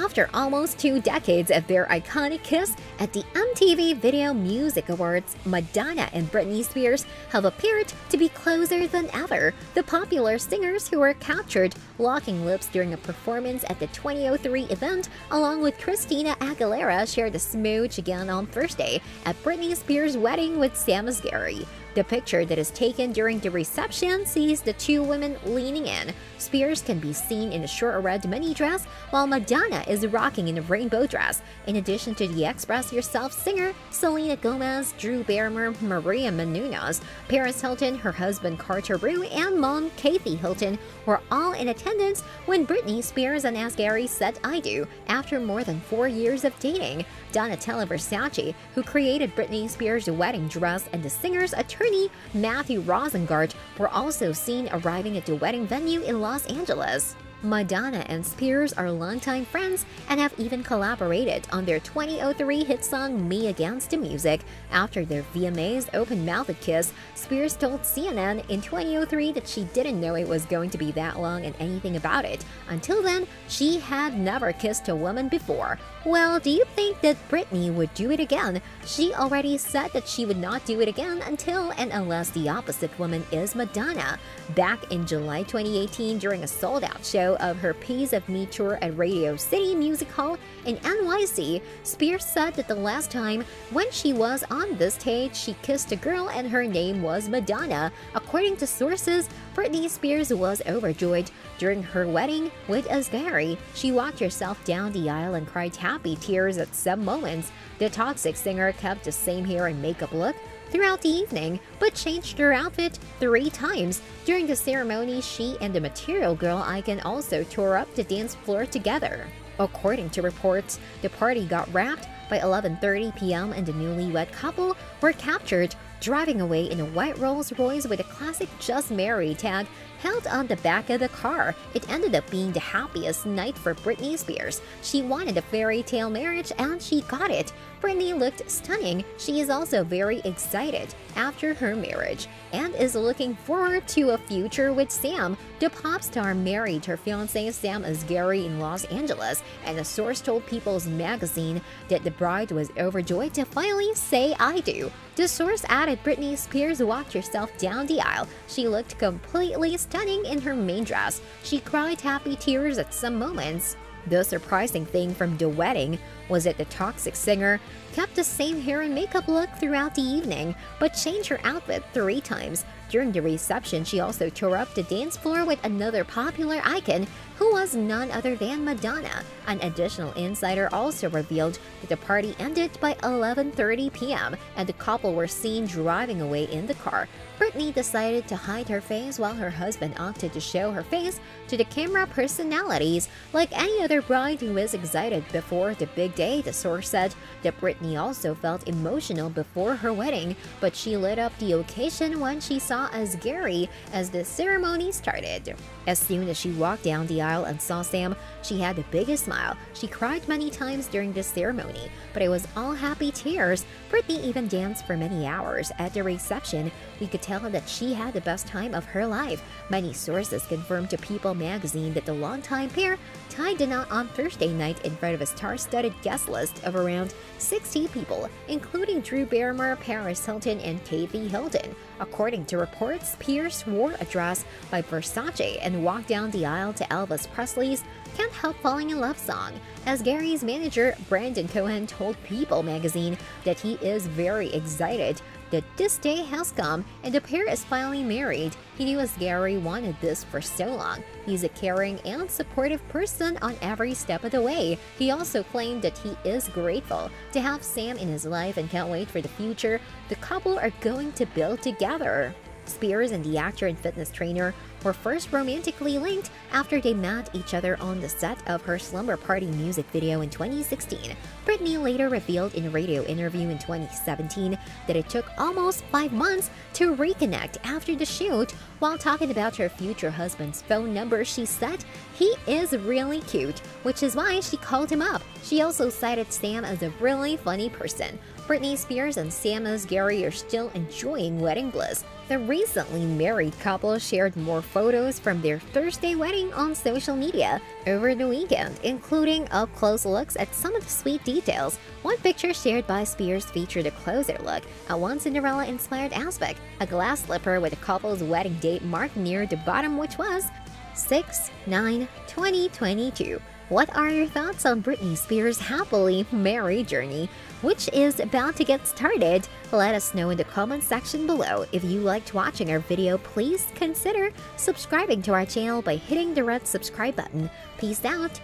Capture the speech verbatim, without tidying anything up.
after almost two decades of their iconic kiss at the M T V Video Music Awards, Madonna and Britney Spears have appeared to be closer than ever, the popular singers who were captured locking lips during a performance at the twenty oh three event, along with Christina Aguilera, shared a smooch again on Thursday at Britney Spears' wedding with Sam Asghari. The picture that is taken during the reception sees the two women leaning in. Spears can be seen in a short red mini dress, while Madonna is rocking in a rainbow dress. In addition to the Express Yourself singer, Selena Gomez, Drew Barrymore, Maria Menounos, Paris Hilton, her husband Carter Rue, and mom Kathy Hilton were all in attendance when Britney Spears and Asghari said "I do" after more than four years of dating. Donatella Versace, who created Britney Spears' wedding dress, and the singer's attorney Attorney Matthew Rosengart were also seen arriving at the wedding venue in Los Angeles. Madonna and Spears are longtime friends and have even collaborated on their twenty oh three hit song Me Against the Music. After their V M A's open-mouthed kiss, Spears told C N N in twenty oh three that she didn't know it was going to be that long and anything about it. Until then, she had never kissed a woman before. Well, do you think that Britney would do it again? She already said that she would not do it again until and unless the opposite woman is Madonna. Back in July twenty eighteen, during a sold-out show of her Piece of Me tour at Radio City Music Hall in N Y C, Spears said that the last time when she was on this stage, she kissed a girl and her name was Madonna. According to sources, Britney Spears was overjoyed. During her wedding with Asghari, she walked herself down the aisle and cried happy tears at some moments. The Toxic singer kept the same hair and makeup look throughout the evening, but changed her outfit three times. During the ceremony, she and the Material Girl icon also tore up the dance floor together. According to reports, the party got wrapped by eleven thirty p m and the newlywed couple were captured, driving away in a white Rolls Royce with a classic Just Married tag held on the back of the car. It ended up being the happiest night for Britney Spears. She wanted a fairy tale marriage and she got it. Britney looked stunning. She is also very excited after her marriage and is looking forward to a future with Sam. The pop star married her fiancé Sam Asghari in Los Angeles, and a source told People's Magazine that the bride was overjoyed to finally say "I do." The source added Britney Spears walked herself down the aisle. She looked completely stunning in her main dress. She cried happy tears at some moments. The surprising thing from the wedding was that the Toxic singer kept the same hair and makeup look throughout the evening, but changed her outfit three times. During the reception, she also tore up the dance floor with another popular icon, who was none other than Madonna. An additional insider also revealed that the party ended by eleven thirty p m and the couple were seen driving away in the car. Britney decided to hide her face while her husband opted to show her face to the camera personalities. Like any other bride who is excited before the big day, the source said that Britney also felt emotional before her wedding, but she lit up the occasion when she saw Asghari as the ceremony started. As soon as she walked down the aisle and saw Sam, she had the biggest smile. She cried many times during this ceremony, but it was all happy tears. Britney even danced for many hours at the reception. We could tell that she had the best time of her life. Many sources confirmed to People magazine that the longtime pair tied the knot on Thursday night in front of a star-studded guest list of around sixty people, including Drew Barrymore, Paris Hilton, and Kathy Hilton. According to reports, Spears wore a dress by Versace and walked down the aisle to Elvis Presley's "Can't Help Falling in Love" song. Asghari's manager, Brandon Cohen, told People magazine that he is very excited that this day has come and the pair is finally married. He knew Asghari wanted this for so long. He's a caring and supportive person on every step of the way. He also claimed that he is grateful to have Sam in his life and can't wait for the future the couple are going to build together. Spears and the actor and fitness trainer were first romantically linked after they met each other on the set of her Slumber Party music video in twenty sixteen. Britney later revealed in a radio interview in twenty seventeen that it took almost five months to reconnect after the shoot. While talking about her future husband's phone number, she said, "He is really cute," which is why she called him up. She also cited Sam as a really funny person. Britney Spears and Sam Asghari are still enjoying wedding bliss. The recently married couple shared more photos from their Thursday wedding on social media over the weekend, including up-close looks at some of the sweet details. One picture shared by Spears featured a closer look at one Cinderella-inspired aspect, a glass slipper with the couple's wedding date marked near the bottom, which was six nine twenty twenty-two. What are your thoughts on Britney Spears' happily married journey, which is about to get started? Let us know in the comments section below. If you liked watching our video, please consider subscribing to our channel by hitting the red subscribe button. Peace out!